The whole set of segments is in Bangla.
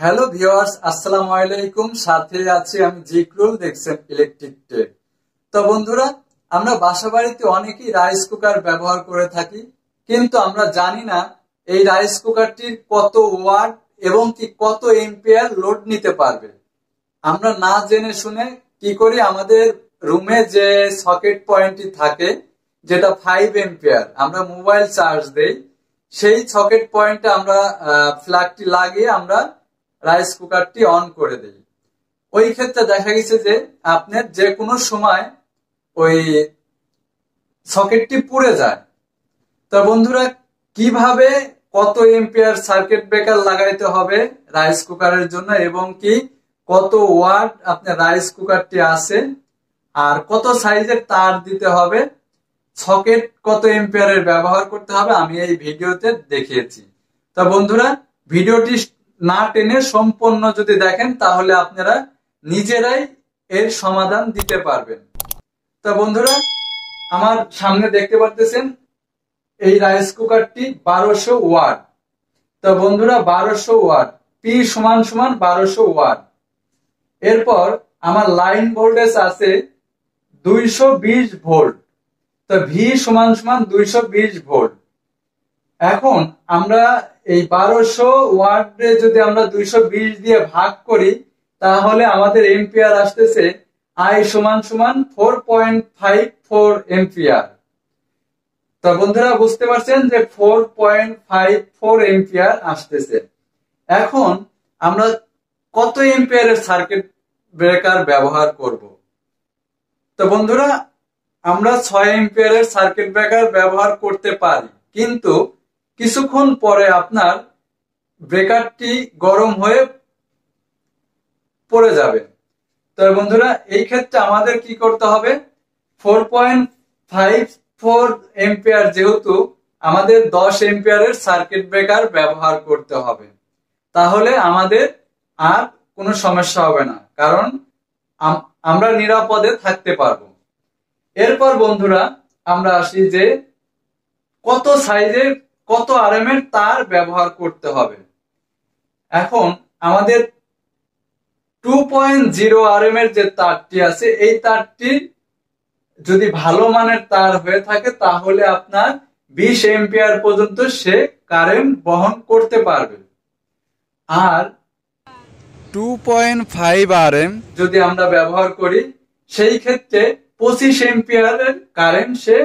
हेलो ভিউয়ার্স আসসালামু আলাইকুম সাথে আছি আমি জিকরুল দেখছেন ইলেকট্রিক টেক। তো বন্ধুরা আমরা বাসাবাড়িতে অনেকেই রাইস কুকার ব্যবহার করে থাকি, কিন্তু আমরা জানি না এই রাইস কুকারটির কত ওয়াট এবং কি কত এম্পিয়ার লোড নিতে পারবে। আমরা না জেনে শুনে কি করি, আমাদের রুমে যে সকেট পয়েন্টটি থাকে যেটা 5 এম্পিয়ার আমরা মোবাইল চার্জ দেই, সেই সকেট পয়েন্টে আমরা প্লাগটি লাগিয়ে আমরা রাইস কুকারটি অন করে দিই। ওই ক্ষেত্রে দেখা গেছে যে আপনার যে কোনো সময় ওই সকেটটি পুড়ে যায়। তো বন্ধুরা কিভাবে কত এম্পিয়ার সার্কিট ব্রেকার লাগাইতে হবে রাইস কুকারের জন্য এবং কি কত ওয়াট আপনার রাইস কুকারটি আছে আর কত সাইজের তার দিতে হবে, সকেট কত এম্পিয়ারের ব্যবহার করতে হবে, আমি এই ভিডিওতে দেখিয়েছি। তা বন্ধুরা ভিডিওটি না টেনে সম্পূর্ণ যদি দেখেন তাহলে আপনারা নিজেরাই এর সমাধান দিতে পারবেন। তা বন্ধুরা আমার সামনে দেখতে পাচ্ছেন এই রাইস কুকারটি 1200 ওয়াট। তা বন্ধুরা 1200 ওয়াট পি সমান সমান 1200 ওয়াট। এরপর আমার লাইন ভোল্টেজ আছে 220 ভোল্ট। তো ভি সমান সমান 220 ভোল্ট। এখন আমরা এই 1200 ওয়াট যদি আমরা 220 দিয়ে ভাগ করি তাহলে আমাদের এম্পিয়ার আসতেছে আই সমান সমান 4.54 এম্পিয়ার। তো বন্ধুরা বুঝতে পারছেন যে 4.54 এম্পিয়ার আসতেছে। এখন আমরা কত এম্পিয়ারের সার্কিট ব্রেকার ব্যবহার করব। তো বন্ধুরা আমরা 6 এম্পিয়ারের সার্কিট ব্রেকার ব্যবহার করতে পারি, কিন্তু কিছুক্ষণ পরে আপনার ব্রেকারটি গরম হয়ে পড়ে যাবে। তো বন্ধুরা এই ক্ষেত্রে আমাদের কি করতে হবে, 4.54 এম্পিয়ার যেহেতু আমাদের 10 এম্পিয়ারের সার্কিট ব্রেকার ব্যবহার করতে হবে, তাহলে আমাদের আর কোনো সমস্যা হবে না, কারণ আমরা নিরাপদে থাকতে পারবো। এরপর বন্ধুরা আমরা আসি যে কত সাইজের কত আরএমের তার ব্যবহার করতে হবে। এখন আমাদের 2.0 আরএমের যে তারটি আছে এই তারটি যদি ভালো মানের তার হয়ে থাকে তাহলে আপনার 20 এম্পিয়ার পর্যন্ত সে কারেন্ট বহন করতে পারবে। আর 2.5 আরএম যদি আমরা ব্যবহার করি সেই ক্ষেত্রে 25 এম্পিয়ারের কারেন্ট সে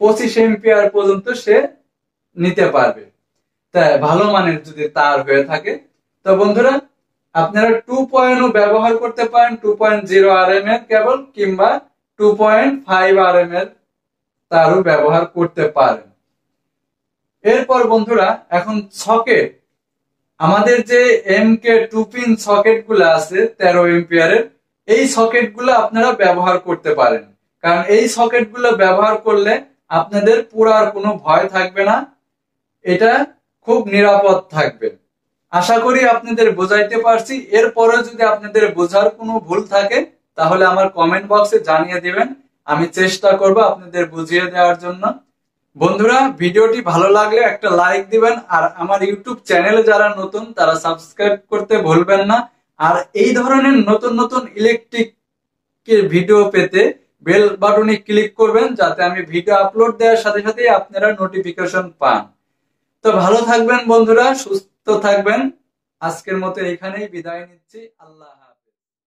25 এম্পিয়ার পর্যন্ত সে নিতে পারবে, তাই ভালো মানের যদি তার হয়ে থাকে। তো বন্ধুরা আপনারা 2.0 ব্যবহার করতে পারেন, 2.0 আরএম এর কেবল কিংবা 2.5 আরএম এর তারও ব্যবহার করতে পারেন। এরপর বন্ধুরা এখন সকেট, আমাদের যে এমকে 2 পিন সকেট গুলো আছে 13 এম্পিয়ারের, এই সকেট গুলো আপনারা ব্যবহার করতে পারেন, কারণ এই সকেট গুলো ব্যবহার করলে আপনাদের পুরার কোনো ভয় থাকবে না, এটা খুব নিরাপদ থাকবে। আশা করি আপনাদের বোঝাইতে পারছি। এরপরে যদি আপনাদের বোঝার কোনো ভুল থাকে তাহলে আমার কমেন্ট বক্সে জানিয়ে দিবেন, আমি চেষ্টা করব আপনাদের বুঝিয়ে দেওয়ার জন্য। বন্ধুরা ভিডিওটি ভালো লাগলে একটা লাইক দিবেন, আর আমার ইউটিউব চ্যানেলে যারা নতুন তারা সাবস্ক্রাইব করতে ভুলবেন না। আর এই ধরনের নতুন নতুন ইলেকট্রিক ভিডিও পেতে বেল বাটনে ক্লিক করবেন, যাতে আমি ভিডিও আপলোড দেওয়ার সাথে সাথে আপনারা নোটিফিকেশন পান। তো ভালো থাকবেন বন্ধুরা, সুস্থ থাকবেন। আজকের মতো এখানেই বিদায় নিচ্ছি। আল্লাহ হাফেজ।